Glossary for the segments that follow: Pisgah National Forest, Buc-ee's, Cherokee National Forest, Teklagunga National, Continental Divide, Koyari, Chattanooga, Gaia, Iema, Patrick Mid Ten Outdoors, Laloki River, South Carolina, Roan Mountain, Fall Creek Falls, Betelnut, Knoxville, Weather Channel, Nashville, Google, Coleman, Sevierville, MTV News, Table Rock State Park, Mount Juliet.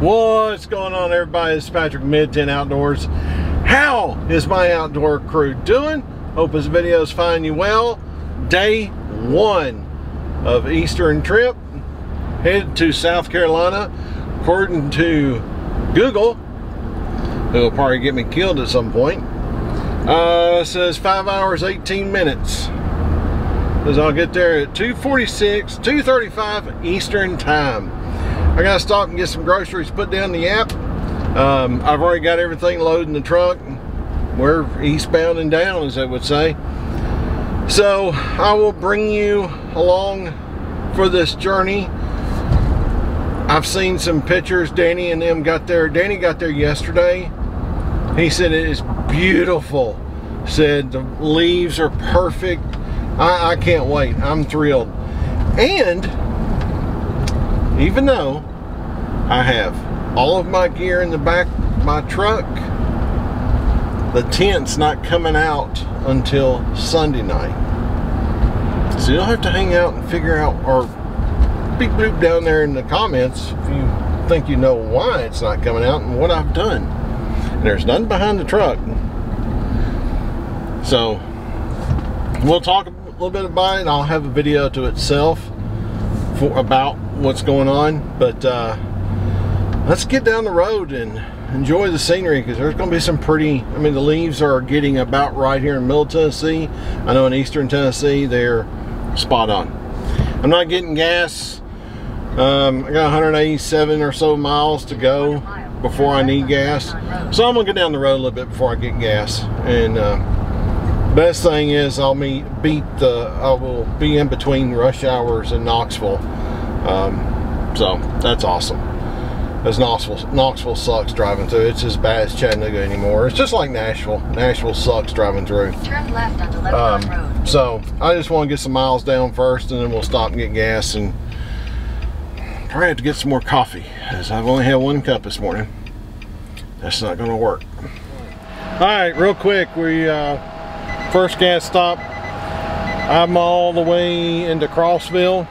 What's going on, everybody? It's Patrick Mid Ten Outdoors. How is my outdoor crew doing? Hope this video is finding you well. Day one of Eastern trip, headed to South Carolina. According to Google, who'll probably get me killed at some point, says 5 hours 18 minutes. Says I'll get there at 2:46, 2:35 Eastern time. I gotta stop and get some groceries, put down the app. I've already got everything loaded in the trunk. We're eastbound and down, as they would say. So I will bring you along for this journey. I've seen some pictures. Danny and them got there. Danny got there yesterday. He said it is beautiful. Said the leaves are perfect. I can't wait. I'm thrilled. And even though I have all of my gear in the back of my truck, the tent's not coming out until Sunday night. So you'll have to hang out and figure out, or beep bloop down there in the comments if you think you know why it's not coming out and what I've done. And there's nothing behind the truck. So we'll talk a little bit about it, and I'll have a video to itself about what's going on, but let's get down the road and enjoy the scenery, because there's going to be some pretty, I mean, the leaves are getting about right here in Middle Tennessee. I know in Eastern Tennessee they're spot on. I'm not getting gas. I got 187 or so miles to go before I need gas, so I'm gonna get down the road a little bit before I get gas. And best thing is I will be in between rush hours in Knoxville. So that's awesome. As Knoxville sucks driving through. It's as bad as Chattanooga anymore. It's just like Nashville. Nashville sucks driving through. Turn left onto Lebanon Road. So I just want to get some miles down first, and then we'll stop and get gas, and probably have to get some more coffee, as I've only had one cup this morning. That's not going to work. All right, real quick, we first gas stop. I'm all the way into Crossville.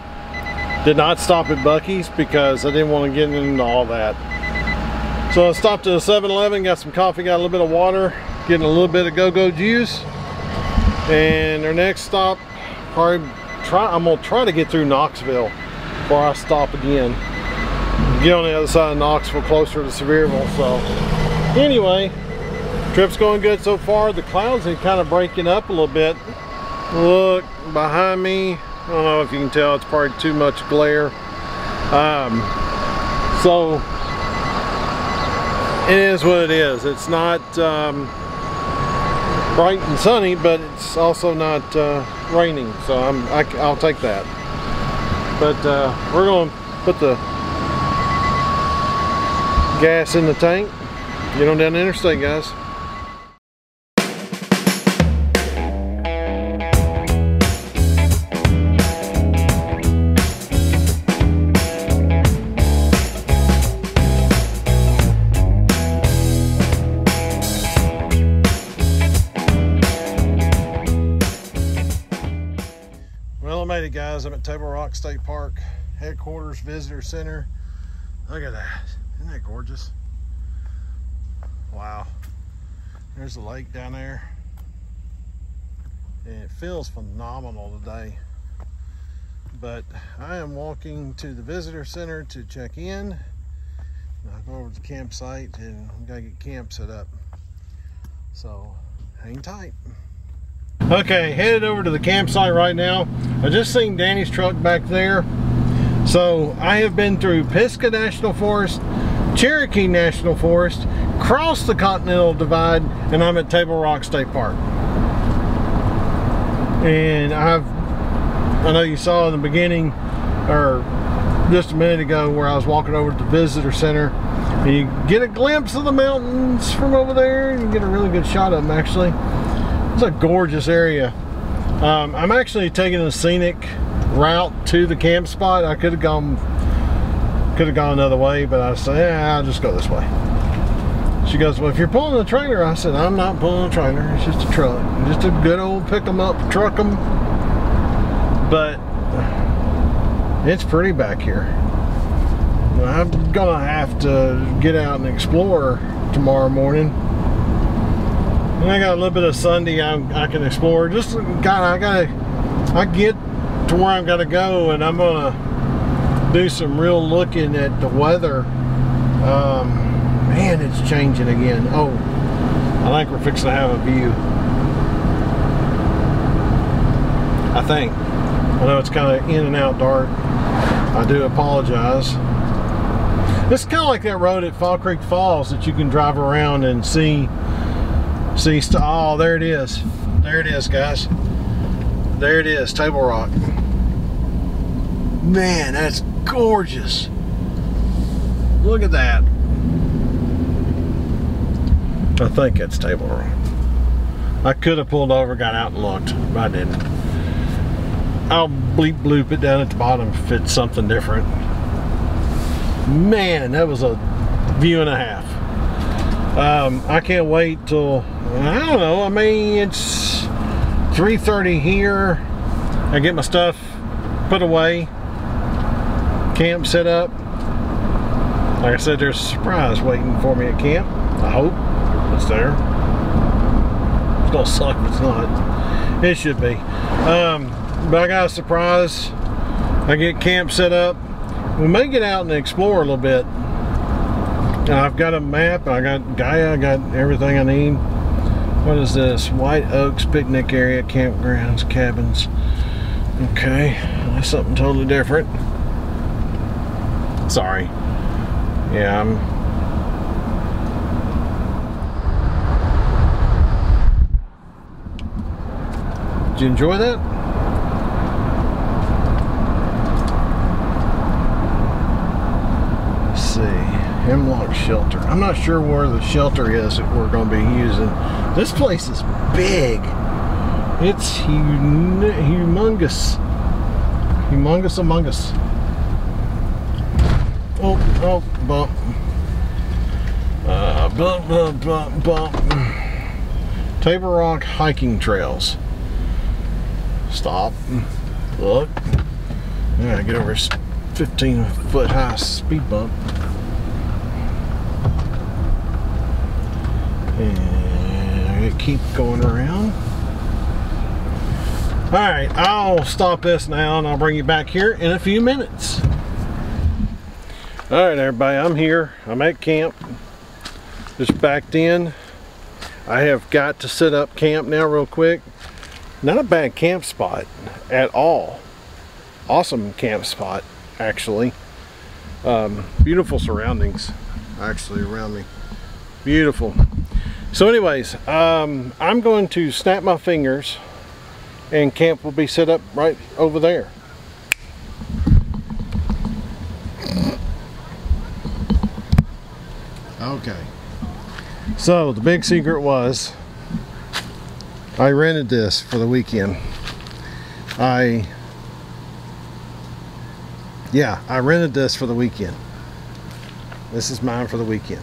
Did not stop at Buc-ee's because I didn't want to get into all that. So I stopped at a 7-Eleven, got some coffee, got a little bit of water, getting a little bit of go-go juice. And our next stop, probably I'm gonna try to get through Knoxville before I stop again. Get on the other side of Knoxville, closer to Sevierville. So anyway, trip's going good so far. The clouds are kind of breaking up a little bit. Look behind me. I don't know if you can tell, it's probably too much glare. So it is what it is. It's not bright and sunny, but it's also not raining, so I'll take that. But we're gonna put the gas in the tank, get on down the interstate, guys. Guys, I'm at Table Rock State Park headquarters visitor center. Look at that. Isn't that gorgeous? Wow. There's the lake down there, and it feels phenomenal today. But I am walking to the visitor center to check in. I'll go over to the campsite, and I'm gonna get camp set up, so hang tight. Okay, headed over to the campsite right now. I just seen Danny's truck back there. So I have been through Pisgah National Forest, Cherokee National Forest, crossed the Continental Divide, and I'm at Table Rock State Park. And I know you saw in the beginning, or just a minute ago, where I was walking over to the visitor center. And you get a glimpse of the mountains from over there, and you get a really good shot of them, actually. It's a gorgeous area. I'm actually taking a scenic route to the camp spot. I could have gone another way, but I said, yeah, I'll just go this way. She goes, well, if you're pulling a trailer. I said, I'm not pulling a trailer. It's just a truck. Just a good old pick 'em up, truck 'em. But it's pretty back here. I'm gonna have to get out and explore tomorrow morning. And I got a little bit of Sunday I can explore. Just I get to where I'm gonna go, and I'm gonna do some real looking at the weather. Man, it's changing again. Oh, I think we're fixing to have a view. I think. I know it's kind of in and out dark. I do apologize. It's kind of like that road at Fall Creek Falls that you can drive around and see. Oh, there it is. There it is, guys. There it is, Table Rock. Man, that's gorgeous. Look at that. I think it's Table Rock. I could have pulled over, got out and looked, but I didn't. I'll bleep bloop it down at the bottom if it's something different. Man, that was a view and a half. I can't wait till, I don't know, I mean, it's 3:30 here. I get my stuff put away, camp set up. Like I said, there's a surprise waiting for me at camp. I hope it's there. It's gonna suck if it's not. It should be. But I got a surprise. I get camp set up. We may get out and explore a little bit. I've got a map, I got Gaia, I got everything I need. What is this? White Oaks Picnic Area, Campgrounds, Cabins. Okay, that's something totally different. Sorry. Yeah, Did you enjoy that? Let's see. Hemlock Shelter. I'm not sure where the shelter is that we're going to be using. This place is big. It's humongous. Humongous among us. Oh, oh, bump. Bump, bump, bump, bump. Table Rock Hiking Trails. Stop. Look. Yeah, get over this 15-foot high speed bump. And I keep going around. Alright, I'll stop this now and I'll bring you back here in a few minutes. Alright everybody, I'm here. I'm at camp. Just backed in. I have got to set up camp now real quick. Not a bad camp spot at all. Awesome camp spot, actually. Beautiful surroundings, actually, around me. Beautiful. So anyways, I'm going to snap my fingers and camp will be set up right over there. Okay. So the big secret was I rented this for the weekend. I rented this for the weekend. This is mine for the weekend.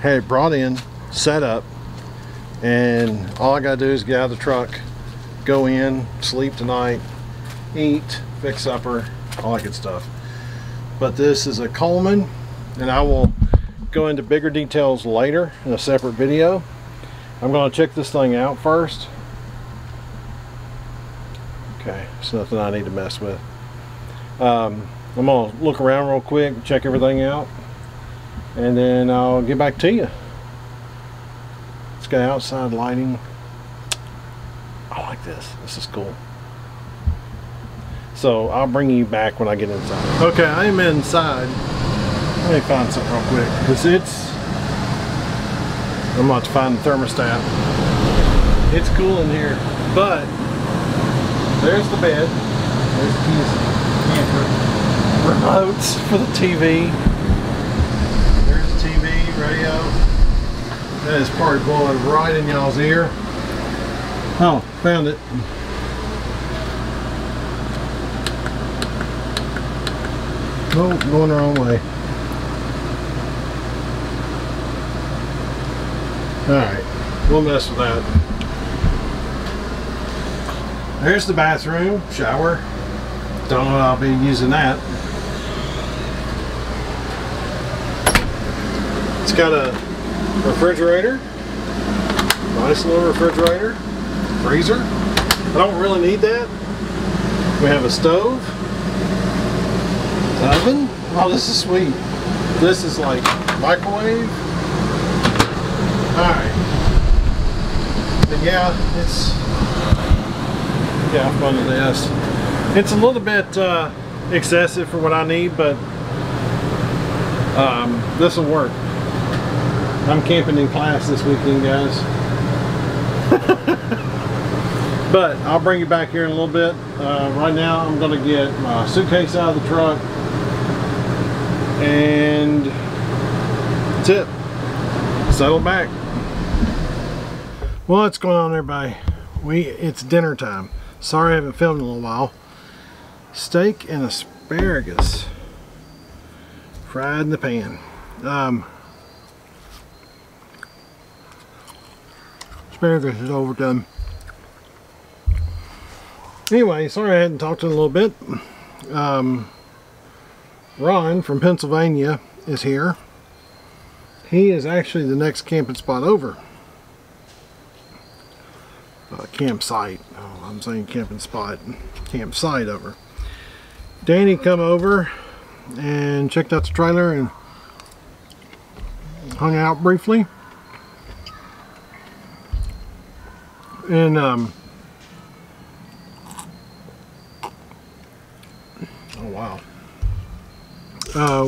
Had it brought in, set up, and all I gotta do is get out of the truck, go in, sleep tonight, eat, fix supper, all that good stuff. But this is a Coleman, and I will go into bigger details later in a separate video. I'm gonna check this thing out first. Okay, it's nothing I need to mess with. I'm gonna look around real quick, check everything out, and then I'll get back to you. It's got outside lighting. I like this. This is cool. So I'll bring you back when I get inside. Okay, I am inside. Let me find something real quick, because I'm about to find the thermostat. It's cool in here, but there's the bed. There's the keys. Camper. Remotes for the TV. Radio. That is probably blowing right in y'all's ear. Oh, found it. Oh, going the wrong way. Alright, we'll mess with that. There's the bathroom, shower. Don't know I'll be using that. It's got a refrigerator, nice little refrigerator, freezer. I don't really need that. We have a stove, oven. Oh, this is sweet. This is like microwave. Alright. But yeah, it's... yeah, I'm fun with this. It's a little bit excessive for what I need, but this will work. I'm camping in class this weekend, guys. But I'll bring you back here in a little bit. Right now I'm going to get my suitcase out of the truck. And that's it. Settle back. Well, what's going on, everybody? It's dinner time. Sorry I haven't filmed in a little while. Steak and asparagus. Fried in the pan. Asparagus is overdone. Anyway, sorry I hadn't talked in a little bit. Ron from Pennsylvania is here. He is actually the next camping spot over. Campsite. Oh, I'm saying camping spot. Campsite over. Danny come over and checked out the trailer and hung out briefly. And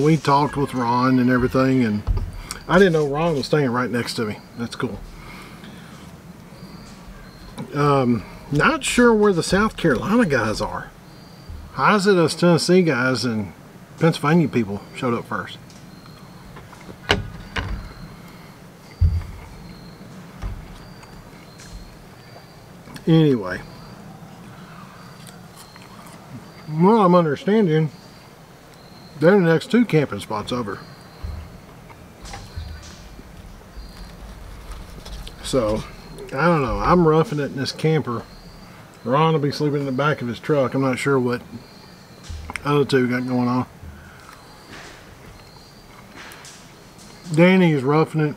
we talked with Ron and everything, and I didn't know Ron was staying right next to me. That's cool. Not sure where the South Carolina guys are. How is it us Tennessee guys and Pennsylvania people showed up first? Anyway, well, I'm understanding they're the next two camping spots over. So, I don't know. I'm roughing it in this camper. Ron will be sleeping in the back of his truck. I'm not sure what other two got going on. Danny is roughing it.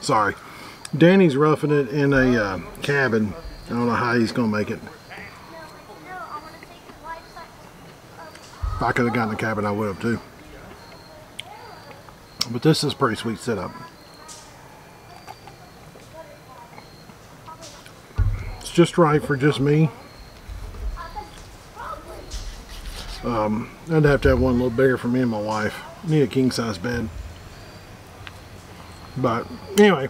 Sorry. Danny's roughing it in a cabin. I don't know how he's going to make it. If I could have gotten a cabin, I would have too. But this is a pretty sweet setup. It's just right for just me. I'd have to have one a little bigger for me and my wife. Need a king size bed. But anyway.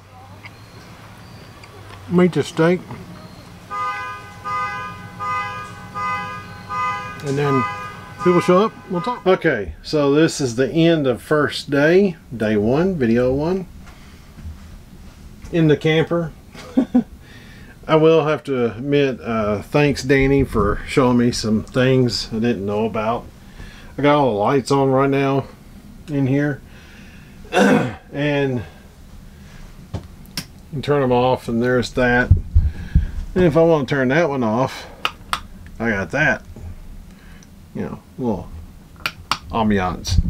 Meat to steak, and then people show up, we'll talk. Okay, so this is the end of first day, day 1, video 1 in the camper. I will have to admit, thanks Danny for showing me some things I didn't know about. I got all the lights on right now in here, and you can turn them off, and there's that. And if I want to turn that one off, I got that. You know, little ambiance.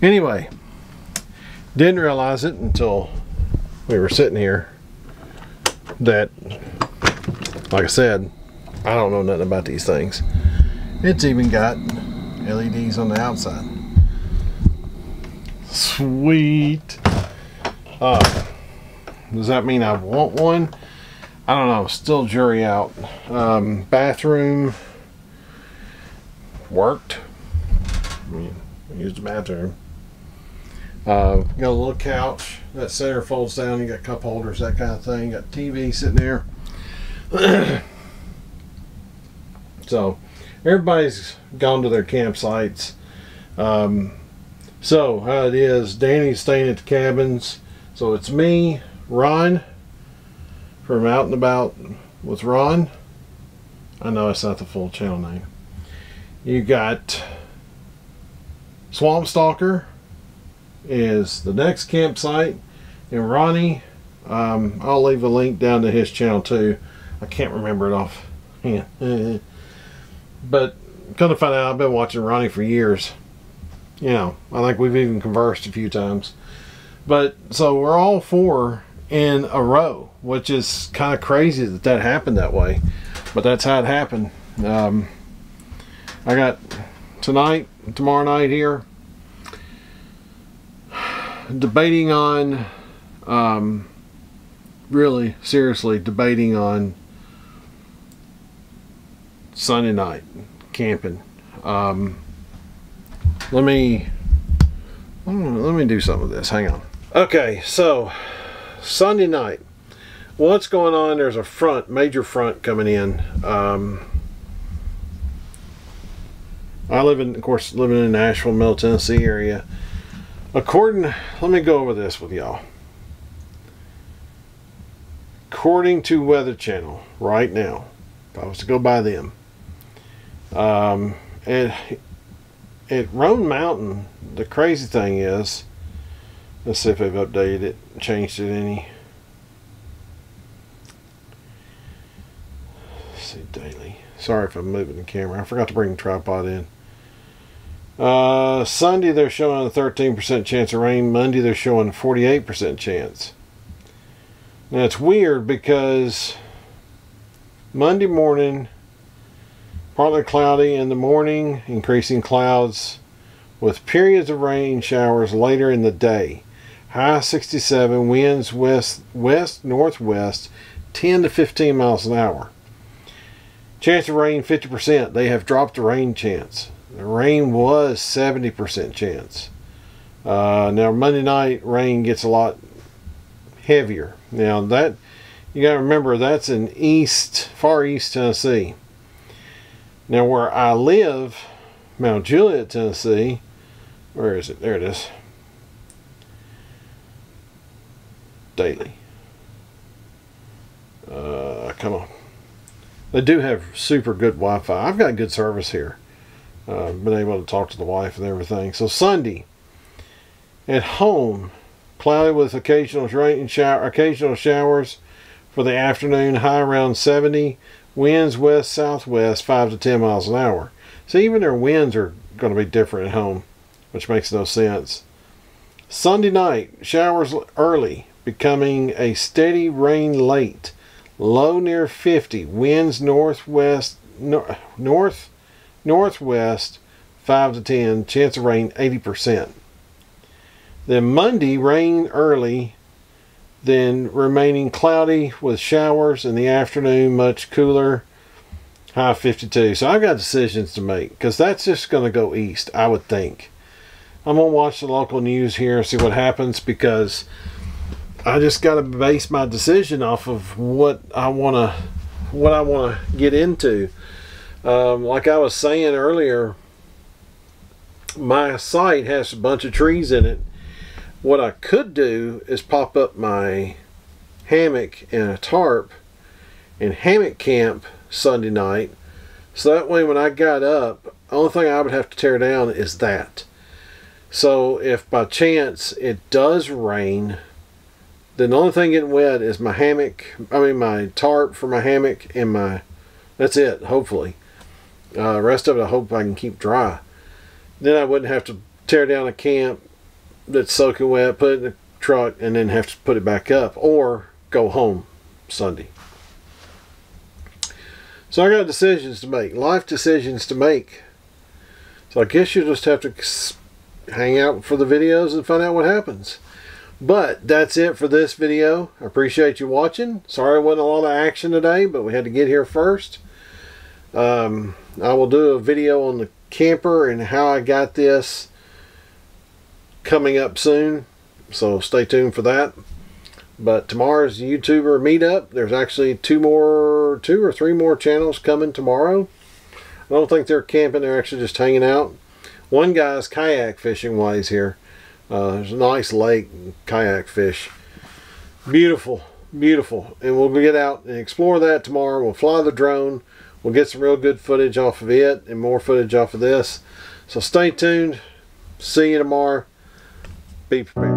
Anyway, didn't realize it until we were sitting here that, like I said, I don't know nothing about these things. It's even got LEDs on the outside. Sweet. Does that mean I want one? I don't know. Still jury out. Bathroom worked. I mean, I used the bathroom. Got a little couch. That center folds down. You got cup holders, that kind of thing. Got TV sitting there. So, everybody's gone to their campsites. So, how it is, Danny's staying at the cabins. So, it's me. Ron from Out and About with Ron. I know it's not the full channel name. You got Swamp Stalker is the next campsite, and Ronnie I'll leave a link down to his channel too. I can't remember it off. Yeah. But come to find out, I've been watching Ronnie for years. You know, I think we've even conversed a few times. But so we're all four in a row, which is kind of crazy that that happened that way. But that's how it happened. I got tonight, tomorrow night here, debating on, really seriously debating on Sunday night camping. Let me do some of this. Hang on. Okay, so Sunday night, what's going on? There's a front, major front coming in. I live in, of course, living in Nashville, Middle Tennessee area. Let me go over this with y'all. According to Weather Channel, right now, if I was to go by them, at Roan Mountain, the crazy thing is, let's see if they've updated it, changed it any. Let's see, daily. Sorry if I'm moving the camera. I forgot to bring the tripod in. Sunday they're showing a 13% chance of rain. Monday they're showing a 48% chance. Now it's weird because Monday morning, partly cloudy in the morning, increasing clouds with periods of rain showers later in the day. High 67, winds west-northwest, 10 to 15 miles an hour. Chance of rain 50%. They have dropped the rain chance. The rain was 70% chance. Now Monday night rain gets a lot heavier. Now that you gotta remember, that's in far east Tennessee. Now where I live, Mount Juliet, Tennessee, where is it? There it is. Daily. Come on. They do have super good Wi-Fi. I've got good service here. Been able to talk to the wife and everything. So Sunday at home, cloudy with occasional rain, occasional showers for the afternoon, high around 70, winds west southwest 5 to 10 miles an hour. So even their winds are going to be different at home, which makes no sense. Sunday night, showers early, becoming a steady rain late, low near 50, winds northwest 5 to 10, chance of rain 80%. Then Monday, rain early, then remaining cloudy with showers in the afternoon, much cooler, high 52. So I've got decisions to make because that's just going to go east, I would think. I'm going to watch the local news here and see what happens, because I just got to base my decision off of what I want to get into. Like I was saying earlier, my site has a bunch of trees in it. What I could do is pop up my hammock and a tarp and hammock camp Sunday night, so that way when I got up, the only thing I would have to tear down is that. So if by chance it does rain, then the only thing getting wet is my hammock, my tarp for my hammock, and that's it, hopefully. The rest of it I hope I can keep dry. Then I wouldn't have to tear down a camp that's soaking wet, put it in the truck, and then have to put it back up or go home Sunday. So I got decisions to make, life decisions to make. So I guess you just have to hang out for the videos and find out what happens. But that's it for this video. I appreciate you watching. Sorry it wasn't a lot of action today, but we had to get here first. I will do a video on the camper and how I got this coming up soon, so stay tuned for that. But tomorrow's YouTuber meetup. There's actually two or three more channels coming tomorrow. I don't think they're camping, they're actually just hanging out. One guy's kayak fishing while he's here. There's a nice lake, kayak fish, beautiful, and we'll get out and explore that tomorrow. We'll fly the drone, we'll get some real good footage off of it and more footage off of this. So stay tuned. See you tomorrow. Be prepared.